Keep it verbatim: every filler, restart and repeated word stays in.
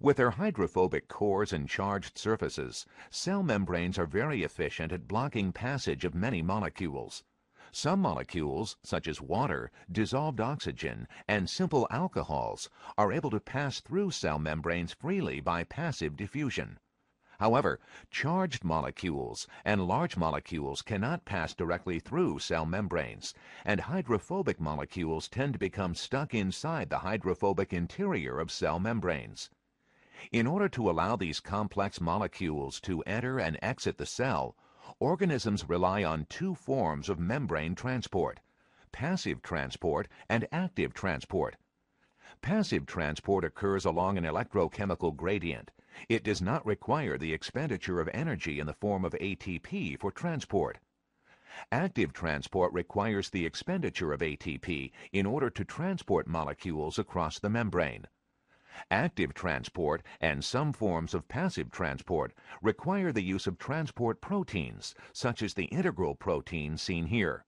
With their hydrophobic cores and charged surfaces, cell membranes are very efficient at blocking passage of many molecules. Some molecules, such as water, dissolved oxygen, and simple alcohols, are able to pass through cell membranes freely by passive diffusion. However, charged molecules and large molecules cannot pass directly through cell membranes, and hydrophobic molecules tend to become stuck inside the hydrophobic interior of cell membranes. In order to allow these complex molecules to enter and exit the cell, organisms rely on two forms of membrane transport: passive transport and active transport. Passive transport occurs along an electrochemical gradient. It does not require the expenditure of energy in the form of A T P for transport. Active transport requires the expenditure of A T P in order to transport molecules across the membrane. Active transport and some forms of passive transport require the use of transport proteins, such as the integral protein seen here.